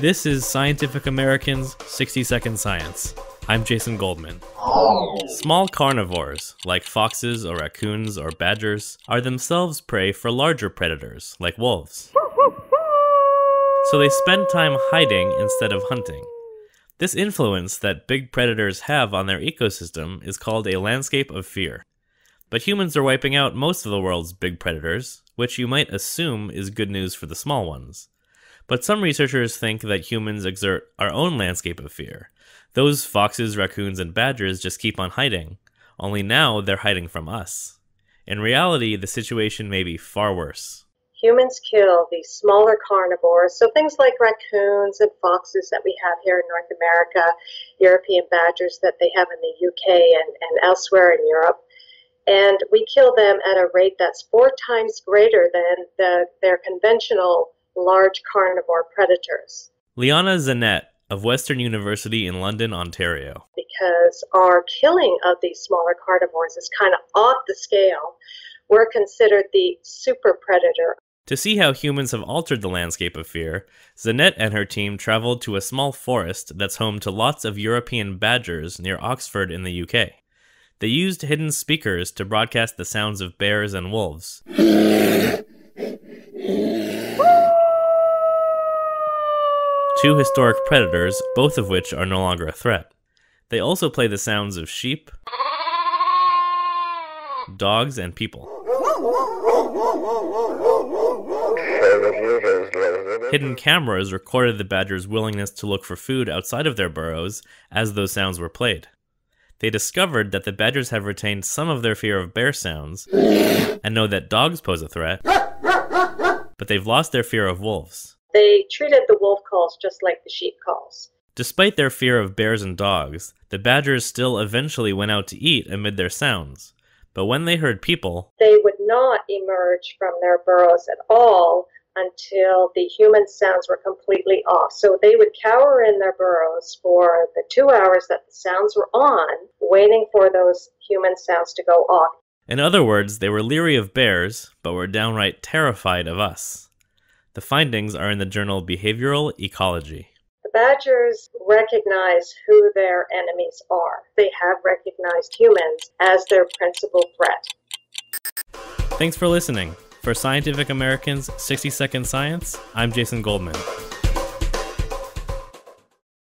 This is Scientific American's 60-Second Science. I'm Jason Goldman. Small carnivores, like foxes or raccoons or badgers, are themselves prey for larger predators, like wolves. So they spend time hiding instead of hunting. This influence that big predators have on their ecosystem is called a landscape of fear. But humans are wiping out most of the world's big predators, which you might assume is good news for the small ones. But some researchers think that humans exert our own landscape of fear. Those foxes, raccoons, and badgers just keep on hiding, only now they're hiding from us. In reality, the situation may be far worse. Humans kill these smaller carnivores, so things like raccoons and foxes that we have here in North America, European badgers that they have in the UK and elsewhere in Europe, and we kill them at a rate that's 4 times greater than their conventional large carnivore predators. Liana Zanette of Western University in London, Ontario. Because our killing of these smaller carnivores is kind of off the scale, we're considered the super predator. To see how humans have altered the landscape of fear, Zanette and her team traveled to a small forest that's home to lots of European badgers near Oxford in the UK. They used hidden speakers to broadcast the sounds of bears and wolves. Two historic predators, both of which are no longer a threat. They also play the sounds of sheep, dogs, and people. Hidden cameras recorded the badgers' willingness to look for food outside of their burrows as those sounds were played. They discovered that the badgers have retained some of their fear of bear sounds and know that dogs pose a threat, but they've lost their fear of wolves. They treated the wolf calls just like the sheep calls. Despite their fear of bears and dogs, the badgers still eventually went out to eat amid their sounds. But when they heard people, they would not emerge from their burrows at all until the human sounds were completely off. So they would cower in their burrows for the 2 hours that the sounds were on, waiting for those human sounds to go off. In other words, they were leery of bears, but were downright terrified of us. The findings are in the journal Behavioral Ecology. The badgers recognize who their enemies are. They have recognized humans as their principal threat. Thanks for listening. For Scientific American's 60-Second Science, I'm Jason Goldman.